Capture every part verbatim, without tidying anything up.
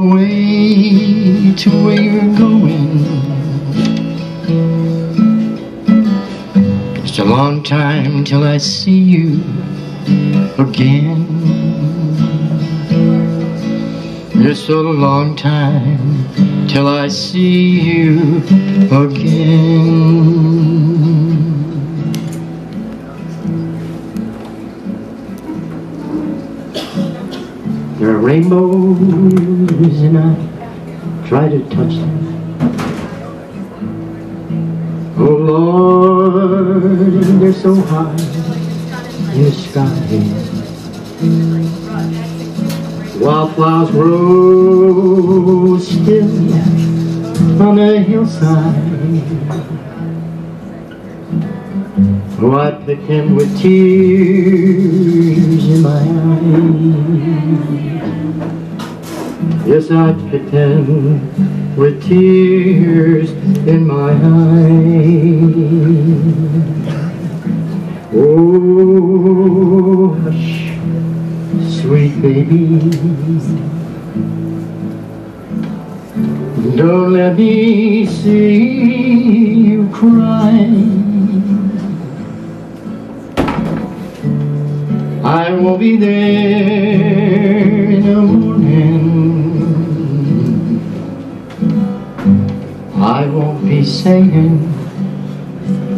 Way to where you're going. It's a long time till I see you again. It's a long time till I see you again. There are rainbows and I try to touch them. Oh Lord, they're so high in the sky. Wildflowers grow still on the hillside. Oh, I pick them with tears in my eyes. Yes, I picked them with tears in my eyes. Oh, hush, sweet baby, don't let me see you cry. I will be there in the morning. I won't be saying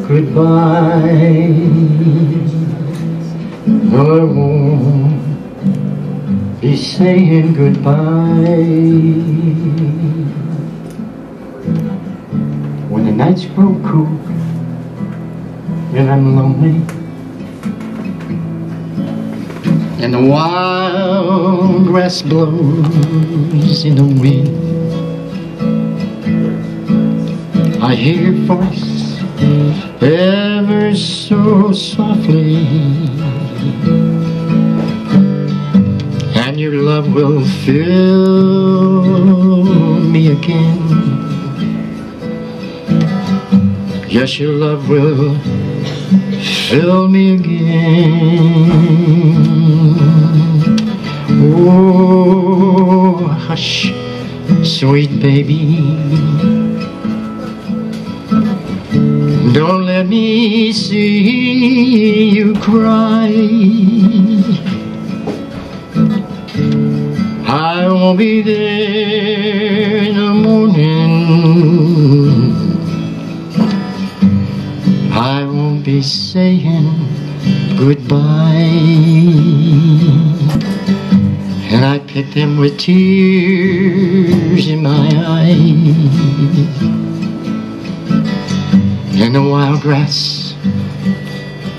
goodbye. No, I won't be saying goodbye. When the nights grow cool and I'm lonely, and the wild grass blows in the wind, I hear your voice ever so softly, and your love will fill me again. Yes, your love will fill me again. Oh, hush, sweet baby, don't let me see you cry. I won't be there in the morning. I won't be saying goodbye. And I pick them with tears in my eyes. And the wild grass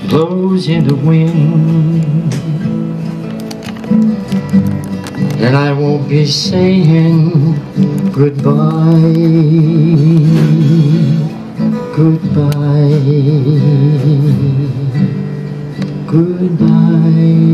blows in the wind, and I won't be saying goodbye, goodbye, goodbye.